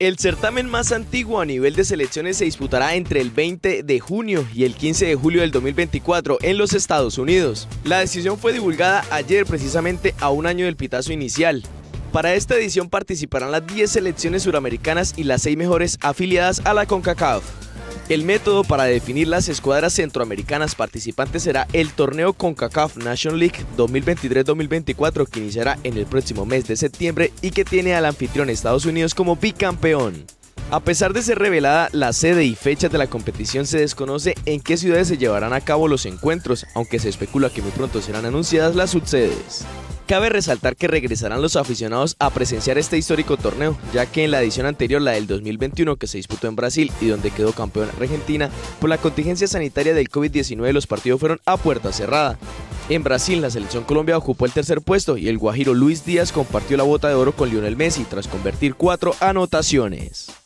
El certamen más antiguo a nivel de selecciones se disputará entre el 20 de junio y el 15 de julio del 2024 en los Estados Unidos. La decisión fue divulgada ayer, precisamente a un año del pitazo inicial. Para esta edición participarán las 10 selecciones suramericanas y las 6 mejores afiliadas a la CONCACAF. El método para definir las escuadras centroamericanas participantes será el torneo CONCACAF Nation League 2023-2024, que iniciará en el próximo mes de septiembre y que tiene al anfitrión Estados Unidos como bicampeón. A pesar de ser revelada la sede y fechas de la competición, se desconoce en qué ciudades se llevarán a cabo los encuentros, aunque se especula que muy pronto serán anunciadas las subsedes. Cabe resaltar que regresarán los aficionados a presenciar este histórico torneo, ya que en la edición anterior, la del 2021, que se disputó en Brasil y donde quedó campeona Argentina, por la contingencia sanitaria del COVID-19 los partidos fueron a puerta cerrada. En Brasil, la selección Colombia ocupó el tercer puesto y el guajiro Luis Díaz compartió la bota de oro con Lionel Messi tras convertir 4 anotaciones.